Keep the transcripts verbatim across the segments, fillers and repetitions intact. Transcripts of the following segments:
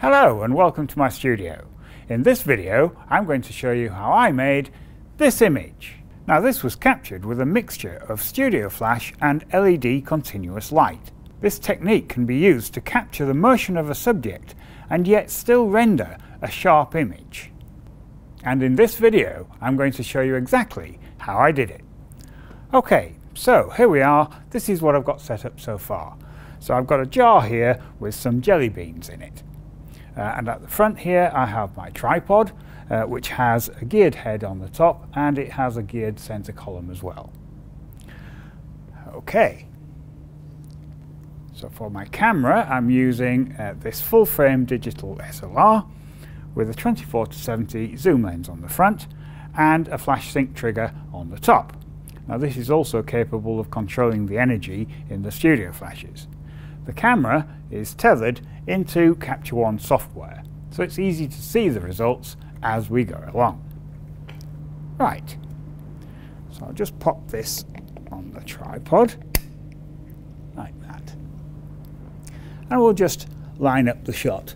Hello and welcome to my studio. In this video I'm going to show you how I made this image. Now this was captured with a mixture of studio flash and L E D continuous light. This technique can be used to capture the motion of a subject and yet still render a sharp image. And in this video I'm going to show you exactly how I did it. Okay, so here we are. This is what I've got set up so far. So I've got a jar here with some jelly beans in it. Uh, and at the front here I have my tripod, uh, which has a geared head on the top, and it has a geared center column as well. Okay. So for my camera I'm using uh, this full frame digital S L R with a twenty-four to seventy zoom lens on the front and a flash sync trigger on the top. Now this is also capable of controlling the energy in the studio flashes. The camera is tethered into Capture One software, so it's easy to see the results as we go along. Right, so I'll just pop this on the tripod like that. And we'll just line up the shot.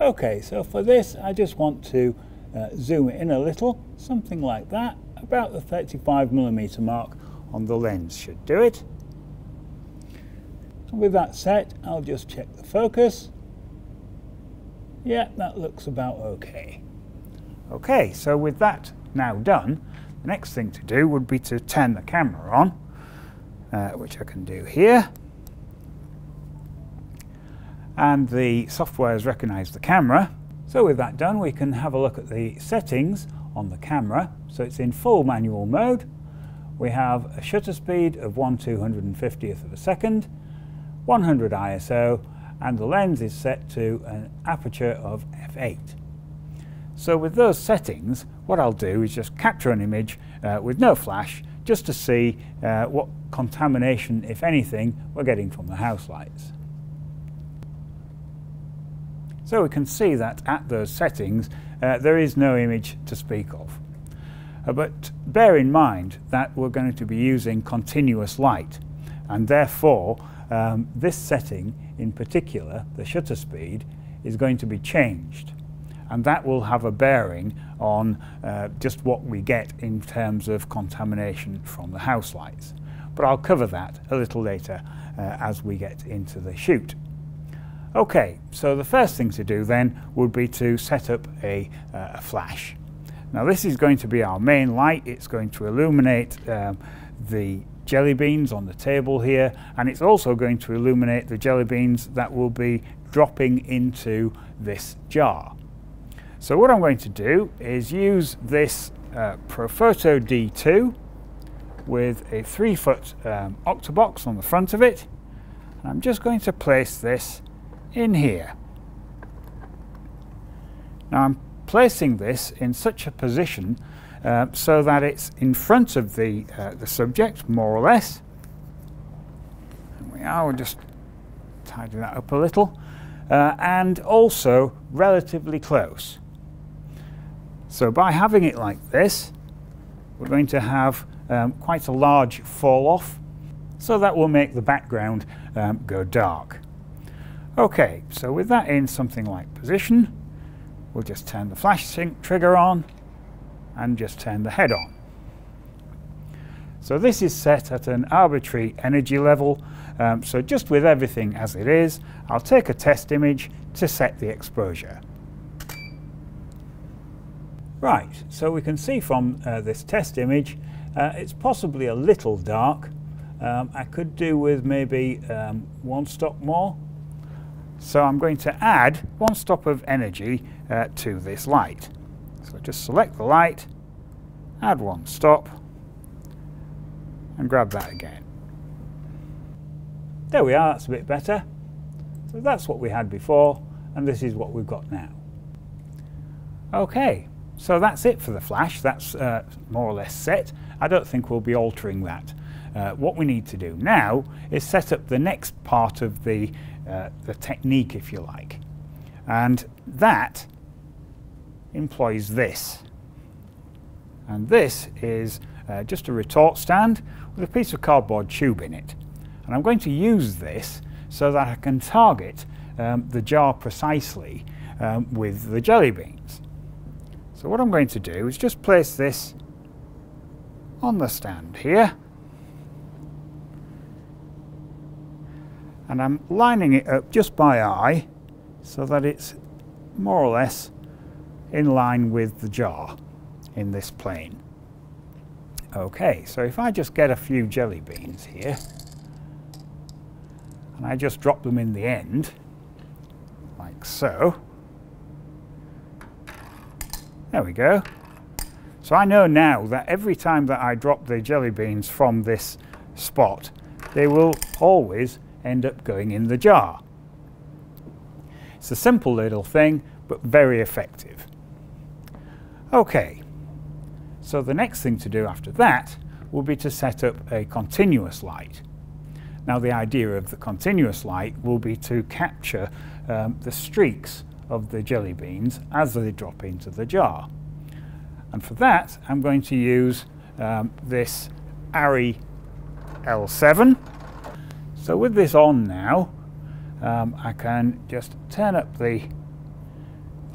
Okay, so for this I just want to uh, zoom in a little, something like that. About the thirty-five millimeter mark on the lens should do it. And with that set I'll just check the focus. Yeah, that looks about okay. Okay, so with that now done, the next thing to do would be to turn the camera on, uh, which I can do here. And the software has recognized the camera. So with that done, we can have a look at the settings on the camera. So it's in full manual mode. We have a shutter speed of one two hundred fiftieth of a second, one hundred I S O, and the lens is set to an aperture of f eight. So with those settings, what I'll do is just capture an image uh, with no flash, just to see uh, what contamination, if anything, we're getting from the house lights. So we can see that at those settings uh, there is no image to speak of. Uh, but bear in mind that we're going to be using continuous light, and therefore um, this setting in particular, the shutter speed, is going to be changed, and that will have a bearing on uh, just what we get in terms of contamination from the house lights. But I'll cover that a little later uh, as we get into the shoot. Okay, so the first thing to do then would be to set up a, uh, a flash. Now this is going to be our main light. It's going to illuminate um, the jelly beans on the table here, and it's also going to illuminate the jelly beans that will be dropping into this jar. So what I'm going to do is use this uh, Profoto D two with a three foot um, octobox on the front of it, and I'm just going to place this in here. Now I'm placing this in such a position uh, so that it's in front of the, uh, the subject, more or less. There we are, we'll just tidy that up a little. Uh, and also relatively close. So by having it like this, we're going to have um, quite a large fall off, so that will make the background um, go dark. Okay, so with that in something like position, we'll just turn the flash sync trigger on and just turn the head on. So this is set at an arbitrary energy level, um, so just with everything as it is, I'll take a test image to set the exposure. Right, so we can see from uh, this test image, uh, it's possibly a little dark. Um, I could do with maybe um, one stop more. So I'm going to add one stop of energy uh, to this light. So just select the light, add one stop, and grab that again. There we are, that's a bit better. So that's what we had before, and this is what we've got now. Okay, so that's it for the flash. That's uh, more or less set. I don't think we'll be altering that. Uh, what we need to do now is set up the next part of the Uh, the technique, if you like, and that employs this. And this is uh, just a retort stand with a piece of cardboard tube in it, and I'm going to use this so that I can target um, the jar precisely um, with the jelly beans. So what I'm going to do is just place this on the stand here, and I'm lining it up just by eye so that it's more or less in line with the jar in this plane. Okay, so if I just get a few jelly beans here and I just drop them in the end, like so. There we go. So I know now that every time that I drop the jelly beans from this spot, they will always end up going in the jar. It's a simple little thing, but very effective. Okay, so the next thing to do after that will be to set up a continuous light. Now the idea of the continuous light will be to capture um, the streaks of the jelly beans as they drop into the jar. And for that I'm going to use um, this Arri L seven. So with this on now, um, I can just turn up the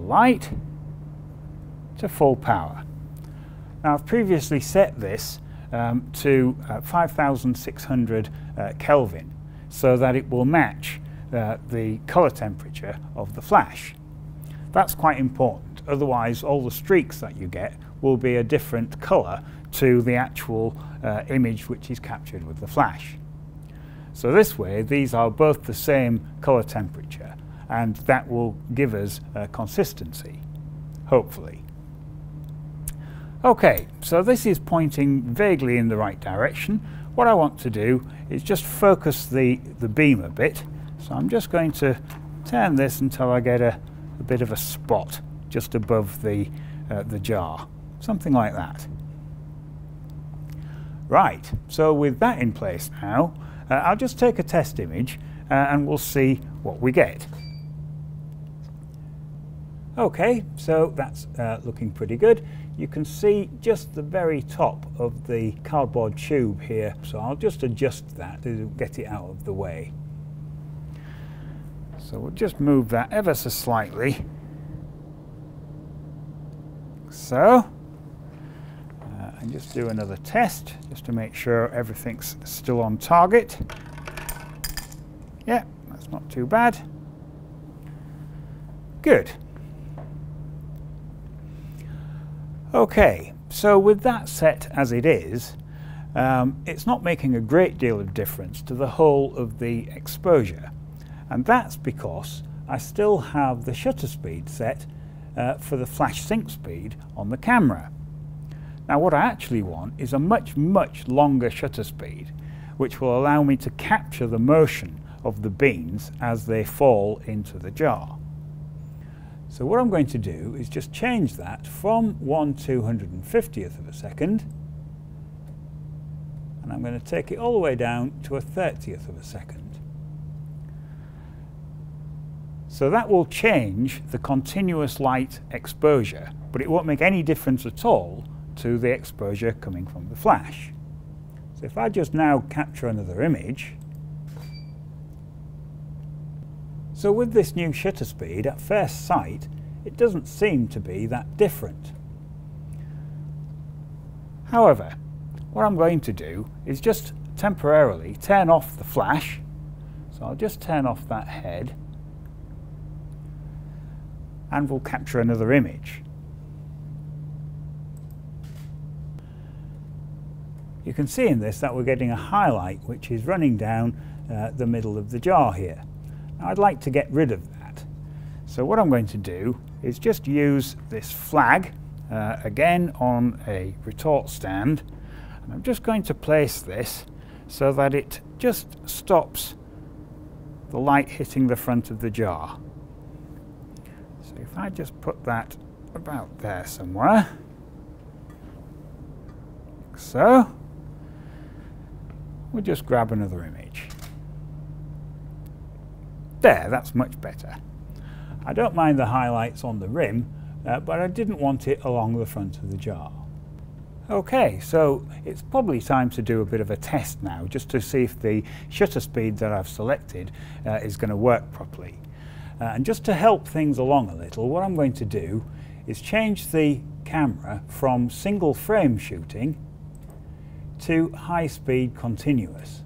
light to full power. Now I've previously set this um, to uh, five thousand six hundred uh, Kelvin so that it will match uh, the colour temperature of the flash. That's quite important, otherwise all the streaks that you get will be a different colour to the actual uh, image which is captured with the flash. So this way these are both the same colour temperature, and that will give us uh, consistency, hopefully. Okay, so this is pointing vaguely in the right direction. What I want to do is just focus the, the beam a bit. So I'm just going to turn this until I get a, a bit of a spot just above the, uh, the jar, something like that. Right, so with that in place now, uh, I'll just take a test image uh, and we'll see what we get. Okay, so that's uh, looking pretty good. You can see just the very top of the cardboard tube here, so I'll just adjust that to get it out of the way. So we'll just move that ever so slightly. So, uh, and just do another test just to make sure everything's still on target. Yeah, that's not too bad. Good. Okay, so with that set as it is, um, it's not making a great deal of difference to the whole of the exposure. And that's because I still have the shutter speed set uh, for the flash sync speed on the camera. Now what I actually want is a much, much longer shutter speed, which will allow me to capture the motion of the beans as they fall into the jar. So what I'm going to do is just change that from one two hundred fiftieth of a second, and I'm going to take it all the way down to a thirtieth of a second. So that will change the continuous light exposure, but it won't make any difference at all to the exposure coming from the flash. So if I just now capture another image. So with this new shutter speed, at first sight, it doesn't seem to be that different. However, what I'm going to do is just temporarily turn off the flash. So I'll just turn off that head, and we'll capture another image. You can see in this that we're getting a highlight which is running down uh, the middle of the jar here. I'd like to get rid of that. So what I'm going to do is just use this flag, uh, again on a retort stand, and I'm just going to place this so that it just stops the light hitting the front of the jar. So if I just put that about there somewhere, like so, we'll just grab another image. There, that's much better. I don't mind the highlights on the rim, uh, but I didn't want it along the front of the jar. Okay, so it's probably time to do a bit of a test now, just to see if the shutter speed that I've selected uh, is going to work properly. Uh, and just to help things along a little, what I'm going to do is change the camera from single frame shooting to high speed continuous.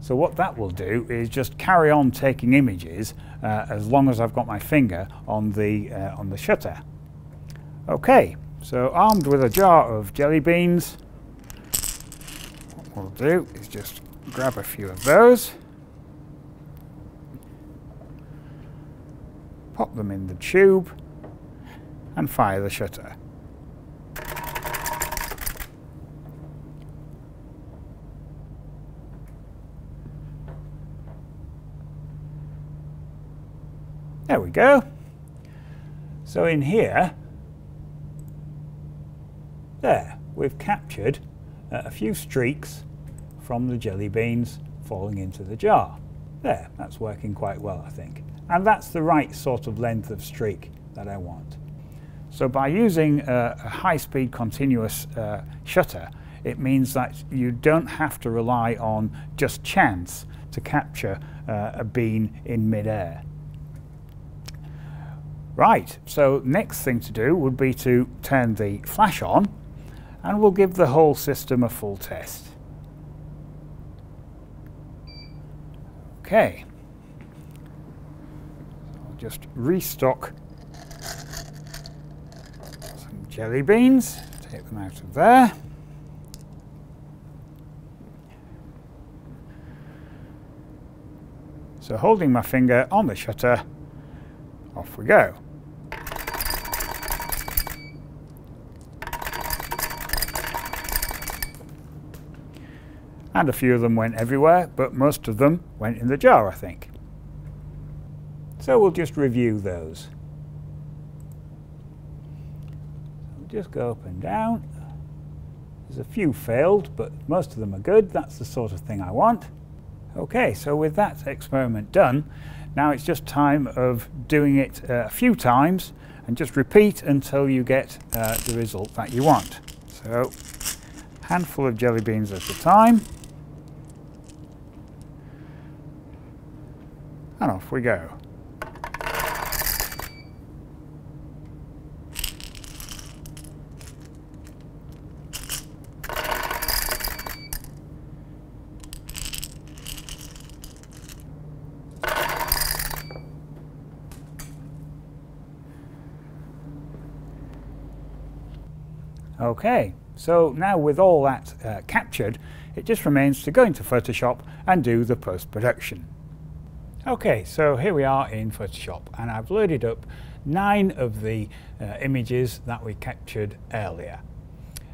So what that will do is just carry on taking images uh, as long as I've got my finger on the, uh, on the shutter. Okay, so armed with a jar of jelly beans, what we'll do is just grab a few of those, pop them in the tube and fire the shutter. There we go. So in here, there, we've captured uh, a few streaks from the jelly beans falling into the jar. There, that's working quite well, I think. And that's the right sort of length of streak that I want. So by using a, a high-speed continuous uh, shutter, it means that you don't have to rely on just chance to capture uh, a bean in mid-air. Right, so next thing to do would be to turn the flash on, and we'll give the whole system a full test. Okay, I'll just restock some jelly beans, take them out of there. So holding my finger on the shutter, off we go. And a few of them went everywhere, but most of them went in the jar, I think. So we'll just review those. We'll just go up and down. There's a few failed, but most of them are good. That's the sort of thing I want. Okay, so with that experiment done, now it's just time of doing it a few times and just repeat until you get uh, the result that you want. So, handful of jelly beans at a time. And off we go. Okay, so now with all that uh, captured, it just remains to go into Photoshop and do the post-production. Okay, so here we are in Photoshop, and I've loaded up nine of the uh, images that we captured earlier.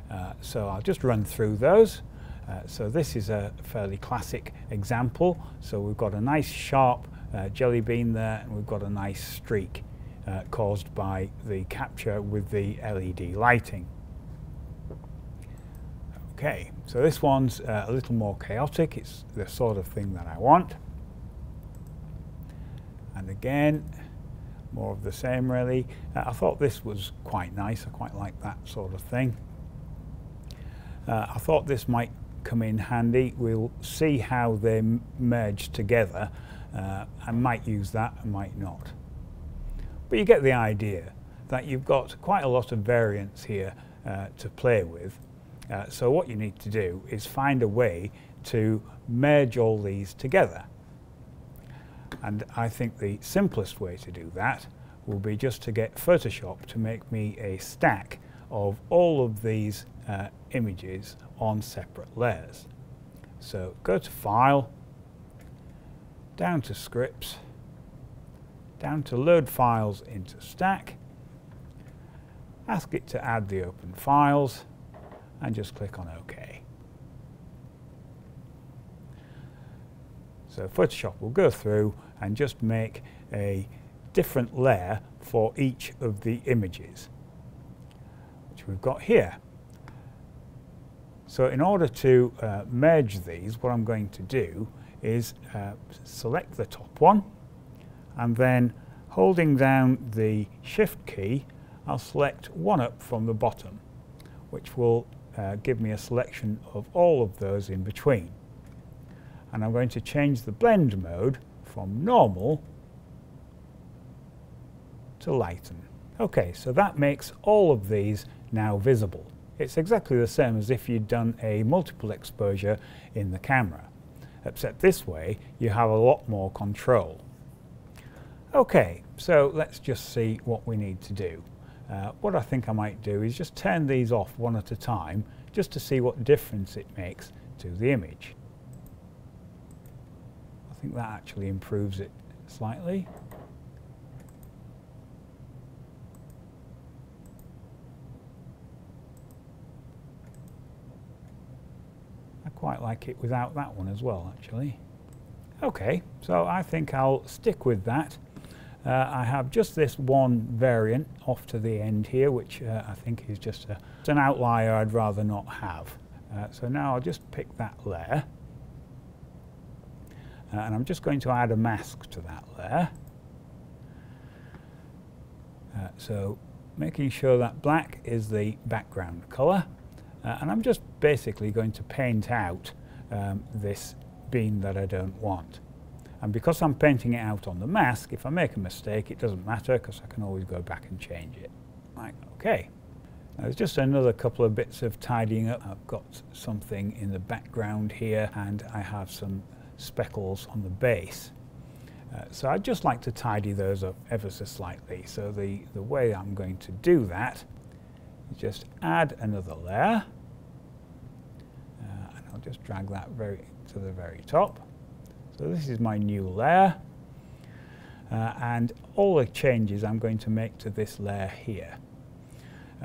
Uh, so I'll just run through those. Uh, so this is a fairly classic example. So we've got a nice sharp uh, jelly bean there, and we've got a nice streak uh, caused by the capture with the L E D lighting. Okay, so this one's uh, a little more chaotic. It's the sort of thing that I want. And again, more of the same really. Uh, I thought this was quite nice. I quite like that sort of thing. Uh, I thought this might come in handy. We'll see how they merge together. Uh, I might use that, I might not. But you get the idea that you've got quite a lot of variants here uh, to play with. Uh, so what you need to do is find a way to merge all these together. And I think the simplest way to do that will be just to get Photoshop to make me a stack of all of these uh, images on separate layers. So go to File, down to Scripts, down to Load Files into Stack, ask it to add the open files, and just click on OK. So Photoshop will go through and just make a different layer for each of the images, which we've got here. So in order to uh, merge these, what I'm going to do is uh, select the top one, and then holding down the Shift key, I'll select one up from the bottom, which will Uh, give me a selection of all of those in between. And I'm going to change the blend mode from normal to lighten. Okay, so that makes all of these now visible. It's exactly the same as if you'd done a multiple exposure in the camera, except this way you have a lot more control. Okay, so let's just see what we need to do. Uh, what I think I might do is just turn these off one at a time just to see what difference it makes to the image. I think that actually improves it slightly. Quite like it without that one as well, actually. Okay, so I think I'll stick with that. Uh, I have just this one variant off to the end here, which uh, I think is just a, it's an outlier I'd rather not have. Uh, so now I'll just pick that layer. Uh, and I'm just going to add a mask to that layer. Uh, so making sure that black is the background colour. Uh, and I'm just basically going to paint out um, this bean that I don't want. And because I'm painting it out on the mask, if I make a mistake, it doesn't matter because I can always go back and change it. Right, okay. Now, there's just another couple of bits of tidying up. I've got something in the background here and I have some speckles on the base. Uh, so I'd just like to tidy those up ever so slightly. So the, the way I'm going to do that, just add another layer, uh, and I'll just drag that very to the very top. So this is my new layer, uh, and all the changes I'm going to make to this layer here.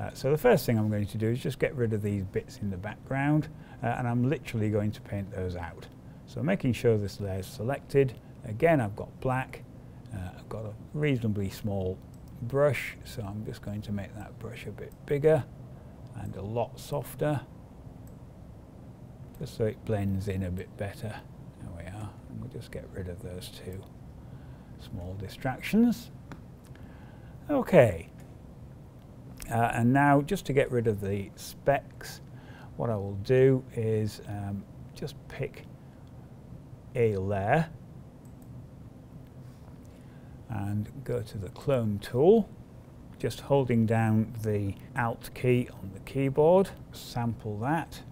Uh, so the first thing I'm going to do is just get rid of these bits in the background, uh, and I'm literally going to paint those out. So making sure this layer is selected. Again, I've got black, uh, I've got a reasonably small brush, so I'm just going to make that brush a bit bigger and a lot softer, just so it blends in a bit better. There we are, and we'll just get rid of those two small distractions. Okay, uh, and now just to get rid of the specks, what I will do is um, just pick a layer and go to the clone tool, just holding down the Alt key on the keyboard, sample that,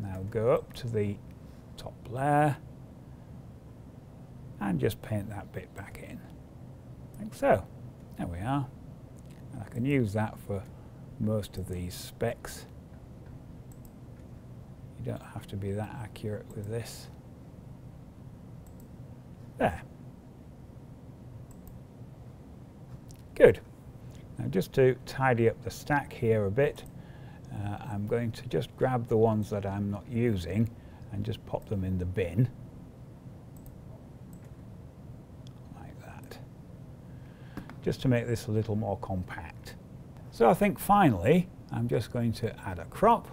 now go up to the top layer and just paint that bit back in, like so. There we are, and I can use that for most of these specs. You don't have to be that accurate with this. There. Good. Now just to tidy up the stack here a bit, uh, I'm going to just grab the ones that I'm not using and just pop them in the bin. Like that. Just to make this a little more compact. So I think finally I'm just going to add a crop.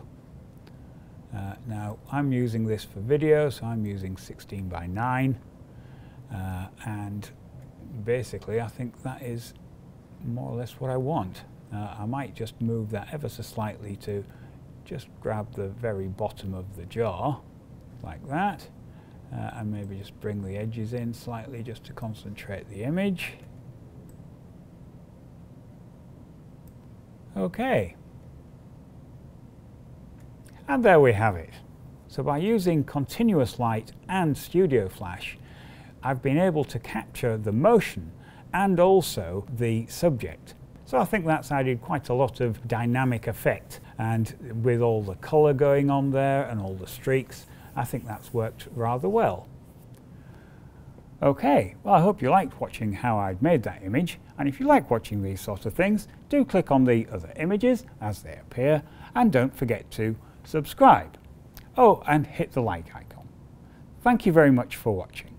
Uh, now I'm using this for video, so I'm using sixteen by nine, uh, and basically I think that is more or less what I want. Uh, I might just move that ever so slightly to just grab the very bottom of the jar, like that, uh, and maybe just bring the edges in slightly just to concentrate the image. Okay. And there we have it. So by using continuous light and studio flash, I've been able to capture the motion and also the subject. So I think that's added quite a lot of dynamic effect, and with all the colour going on there and all the streaks, I think that's worked rather well. Okay, well I hope you liked watching how I'd made that image, and if you like watching these sort of things, do click on the other images as they appear, and don't forget to subscribe. Oh, and hit the like icon. Thank you very much for watching.